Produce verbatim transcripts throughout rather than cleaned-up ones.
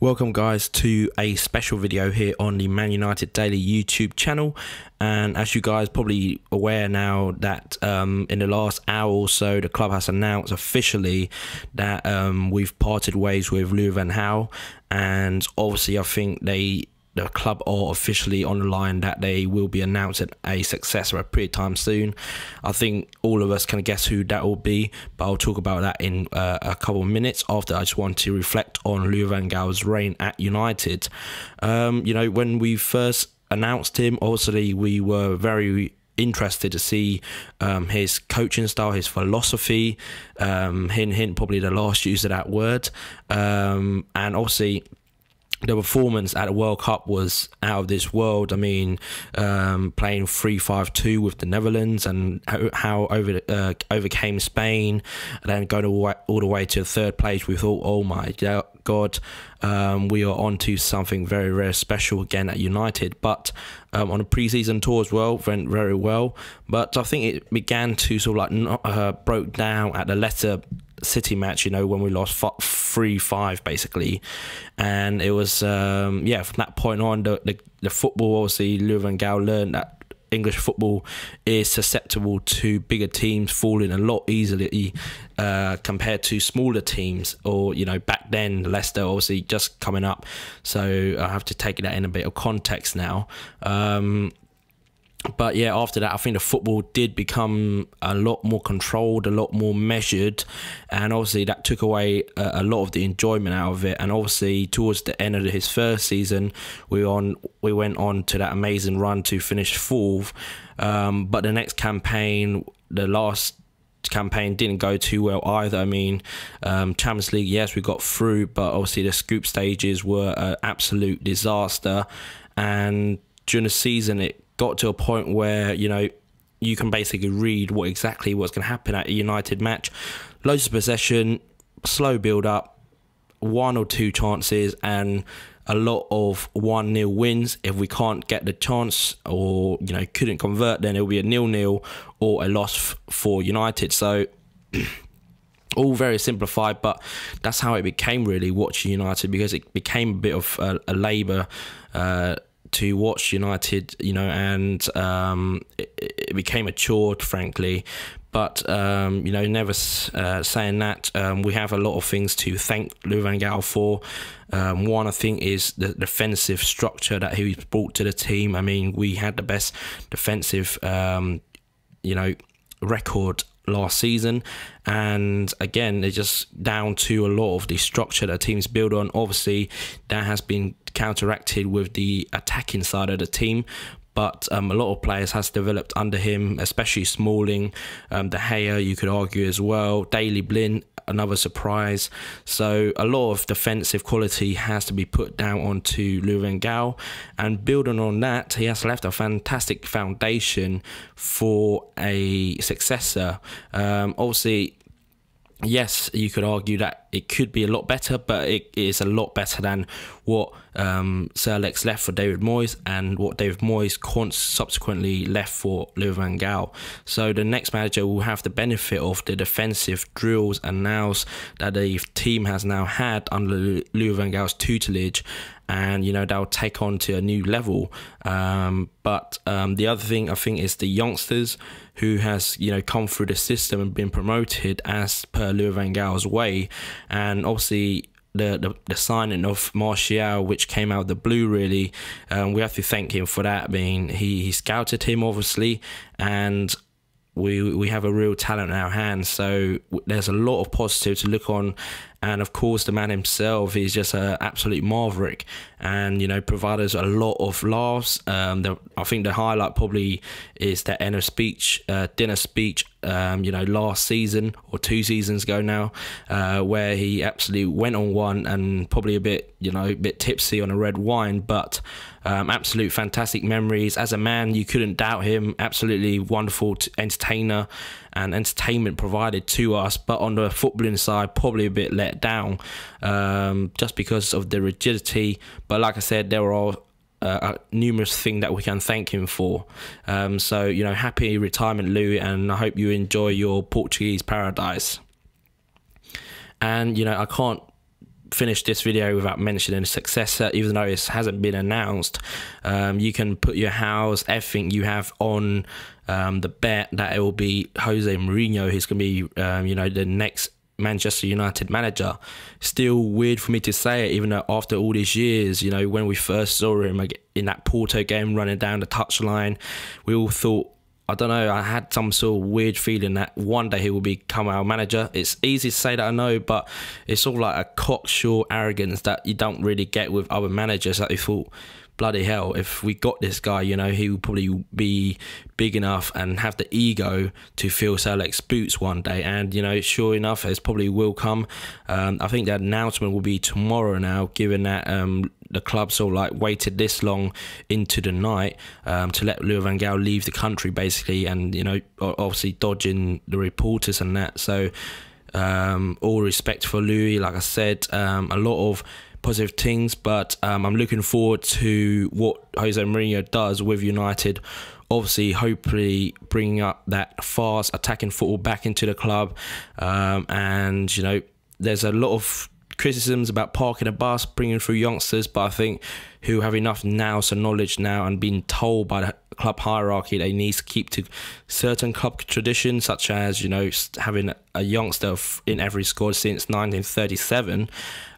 Welcome guys to a special video here on the Man United Daily YouTube channel, and as you guys probably aware now that um, in the last hour or so the club has announced officially that um, we've parted ways with Louis van Gaal, and obviously I think they the club are officially on the line that they will be announcing a successor pretty time soon. I think all of us can guess who that will be, but I'll talk about that in uh, a couple of minutes. After, I just want to reflect on Louis van Gaal's reign at United. Um, you know, when we first announced him, obviously we were very interested to see um, his coaching style, his philosophy, um, hint, hint, probably the last use of that word, um, and obviously the performance at the World Cup was out of this world. I mean, um, playing three five two with the Netherlands, and how, how over uh, overcame Spain, and then going all the way, all the way to third place. We thought, oh my God, um, we are onto something very, very special again at United. But um, on a pre-season tour as well, went very well. But I think it began to sort of like not, uh, broke down at the letter. City match, you know, when we lost three five basically, and it was um yeah, from that point on the the, the football, obviously Louis van Gaal learned that English football is susceptible to bigger teams falling a lot easily uh, compared to smaller teams, or you know, back then Leicester obviously just coming up, so I have to take that in a bit of context now. um But yeah, after that, I think the football did become a lot more controlled, a lot more measured, and obviously that took away a, a lot of the enjoyment out of it. And obviously, towards the end of his first season, we on we went on to that amazing run to finish fourth. Um, but the next campaign, the last campaign, didn't go too well either. I mean, um, Champions League, yes, we got through, but obviously the group stages were an absolute disaster, and during the season it got to a point where, you know, you can basically read what exactly what's going to happen at a United match. Loads of possession, slow build-up, one or two chances, and a lot of one nil wins. If we can't get the chance, or, you know, couldn't convert, then it'll be a nil nil or a loss for United. So all very simplified, but that's how it became really watching United, because it became a bit of a, a labour uh to watch United, you know, and um, it, it became a chore, frankly. But, um, you know, never uh, saying that, um, we have a lot of things to thank Louis van Gaal for. Um, one, I think, is the defensive structure that he brought to the team. I mean, we had the best defensive, um, you know, record last season, and again, they're just down to a lot of the structure that teams build on. Obviously, that has been counteracted with the attacking side of the team, but um, a lot of players has developed under him, especially Smalling, um, De Gea, you could argue as well, Daley Blind, another surprise. So a lot of defensive quality has to be put down onto Louis van Gaal, and building on that, he has left a fantastic foundation for a successor. Um, obviously, yes, you could argue that it could be a lot better, but it is a lot better than what um, Sir Alex left for David Moyes, and what David Moyes subsequently left for Louis van Gaal. So the next manager will have the benefit of the defensive drills and nows that the team has now had under Louis van Gaal's tutelage, and you know, they'll take on to a new level. Um, but um, the other thing I think is the youngsters who has, you know, come through the system and been promoted as per Louis van Gaal's way. And obviously the, the, the signing of Martial, which came out of the blue really, um, we have to thank him for that. I mean, he, he scouted him obviously, and we we have a real talent in our hands. So there's a lot of positive to look on, and of course the man himself is just an absolute maverick, and you know, provides a lot of laughs. Um, the, I think the highlight probably is that end of speech, uh, dinner speech. Um, you know, last season or two seasons ago now, uh, where he absolutely went on one, and probably a bit, you know, a bit tipsy on a red wine, but um, absolute fantastic memories. As a man, you couldn't doubt him. Absolutely wonderful entertainer and entertainment provided to us, but on the footballing side, probably a bit let down, um, just because of the rigidity. But like I said, there were all Uh, a numerous thing that we can thank him for. Um, so, you know, happy retirement, Louis, and I hope you enjoy your Portuguese paradise. And, you know, I can't finish this video without mentioning a successor, even though it hasn't been announced. Um, you can put your house, everything you have on um, the bet that it will be Jose Mourinho who's going to be, um, you know, the next Manchester United manager. Still weird for me to say it, even though after all these years, you know, when we first saw him in that Porto game running down the touchline, we all thought, I don't know, I had some sort of weird feeling that one day he will become our manager. It's easy to say that, I know, but it's sort of like a cocksure arrogance that you don't really get with other managers, that you thought, bloody hell, if we got this guy, you know, he would probably be big enough and have the ego to fill Sir Alex's boots one day. And, you know, sure enough, it probably will come. Um, I think the announcement will be tomorrow now, given that... Um, the club sort of like waited this long into the night um, to let Louis van Gaal leave the country, basically, and, you know, obviously dodging the reporters and that. So um, all respect for Louis, like I said, um, a lot of positive things, but um, I'm looking forward to what Jose Mourinho does with United. Obviously, hopefully bringing up that fast attacking football back into the club. Um, and, you know, there's a lot of criticisms about parking a bus, bringing through youngsters, but I think who have enough now, so knowledge now, and being told by the club hierarchy they need to keep to certain club traditions, such as, you know, having a youngster in every squad since nineteen thirty-seven.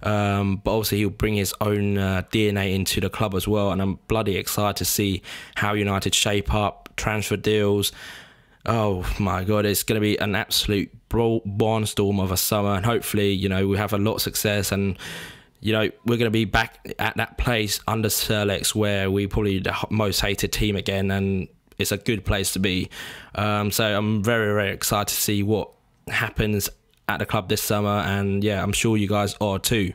Um, but obviously he'll bring his own uh, D N A into the club as well, and I'm bloody excited to see how United shape up, transfer deals. Oh my God, it's going to be an absolute barnstorm of a summer, and hopefully, you know, we have a lot of success, and, you know, we're going to be back at that place under Sir Alex where we're probably the most hated team again, and it's a good place to be. Um, so I'm very, very excited to see what happens at the club this summer, and yeah, I'm sure you guys are too.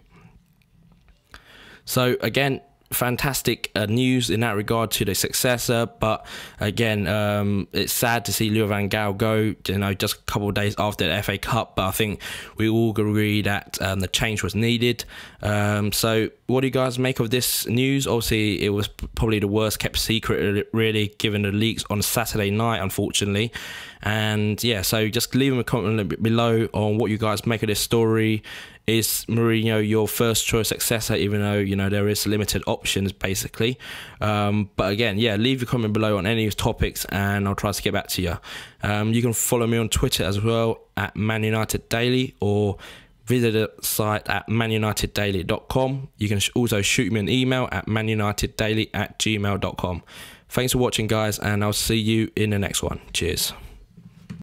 So again, fantastic uh, news in that regard to the successor, but again, um, it's sad to see Louis van Gaal go, you know, just a couple of days after the F A Cup, but I think we all agree that um, the change was needed. Um, so what do you guys make of this news? Obviously, it was probably the worst kept secret, really, given the leaks on Saturday night, unfortunately. And yeah, so just leave a comment below on what you guys make of this story. Is Mourinho your first choice successor, even though, you know, there is limited options, basically? Um, but again, yeah, leave a comment below on any of these topics and I'll try to get back to you. Um, you can follow me on Twitter as well at Man United Daily, or visit the site at man united daily dot com. You can also shoot me an email at man united daily at gmail dot com. Thanks for watching, guys, and I'll see you in the next one. Cheers.